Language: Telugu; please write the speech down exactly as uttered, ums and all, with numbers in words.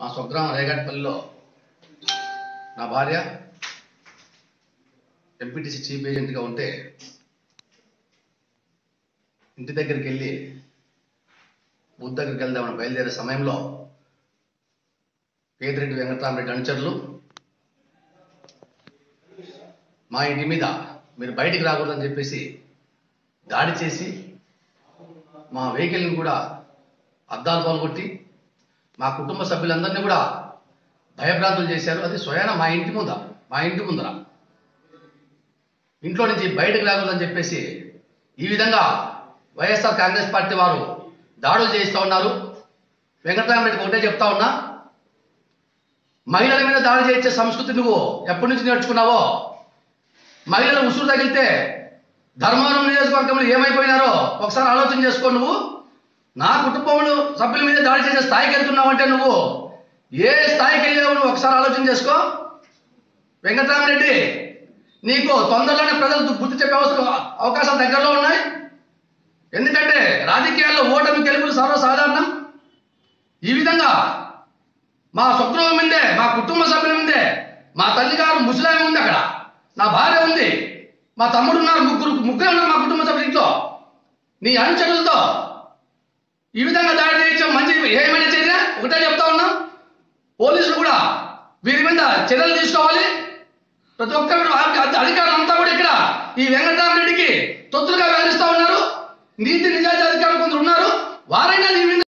మా స్వగ్రామం రేగటిపల్లిలో నా భార్య ఎంపీటీసీ చీఫ్ ఏజెంట్గా ఉంటే ఇంటి దగ్గరికి వెళ్ళి బూత్ దగ్గరికి వెళ్దామని బయలుదేరే సమయంలో పేదిరెడ్డి వెంకటరామరెడ్డి అనుచరులు మా ఇంటి మీద మీరు బయటికి రాకూడదని చెప్పేసి దాడి చేసి మా వెహికల్ని కూడా అద్దాలు పాల్గొట్టి మా కుటుంబ సభ్యులందరినీ కూడా భయభ్రాంతులు చేశారు. అది స్వయాన మా ఇంటి ముంద మా ఇంటి ముందర ఇంట్లో నుంచి బయటకు రాకూడదని చెప్పేసి ఈ విధంగా వైఎస్ఆర్ కాంగ్రెస్ పార్టీ వారు దాడులు చేస్తూ ఉన్నారు. వెంకటరామరెడ్డికి ఒకటే చెప్తా ఉన్నా, మహిళల మీద దాడి చేయించే సంస్కృతి నువ్వు ఎప్పటి నుంచి నేర్చుకున్నావో, మహిళల ఉసురు తగిలితే ధర్మవరం నియోజకవర్గంలో ఏమైపోయినారో ఒకసారి ఆలోచన చేసుకో. నువ్వు నా కుటుంబంలో సభ్యుల మీద దాడి చేసే స్థాయికి వెళ్తున్నావు అంటే నువ్వు ఏ స్థాయికి వెళ్ళావు నువ్వు ఒకసారి ఆలోచన చేసుకో. వెంకటరామరెడ్డి, నీకు తొందరలోనే ప్రజలు గుర్తు చెప్పే అవసరం అవకాశాలు దగ్గరలో ఉన్నాయి. ఎందుకంటే రాజకీయాల్లో ఓటమి గెలుపులు సర్వసాధారణం. ఈ విధంగా మా స్వగ్రామం ముందే, మా కుటుంబ సభ్యుల ముందే, మా తల్లిగారు ముసలాయన ఉంది, అక్కడ నా భార్య ఉంది, మా తమ్ముడు ఉన్నారు, ముగ్గురు ముగ్గురు ఉన్నారు మా కుటుంబ సభ్యుల ఇంట్లో నీ అనుచరులతో ఈ విధంగా దాడి చేయించాం. మంచి ఏమైనా చర్య ఒకటే చెప్తా ఉన్నాం, పోలీసులు కూడా వీరి మీద చర్యలు తీసుకోవాలి. ప్రతి ఒక్కరు అధికారులు అంతా కూడా ఇక్కడ ఈ వెంకటరామరెడ్డికి తొత్తులుగా వ్యవహరిస్తూ ఉన్నారు. నీతి నిజాయితీ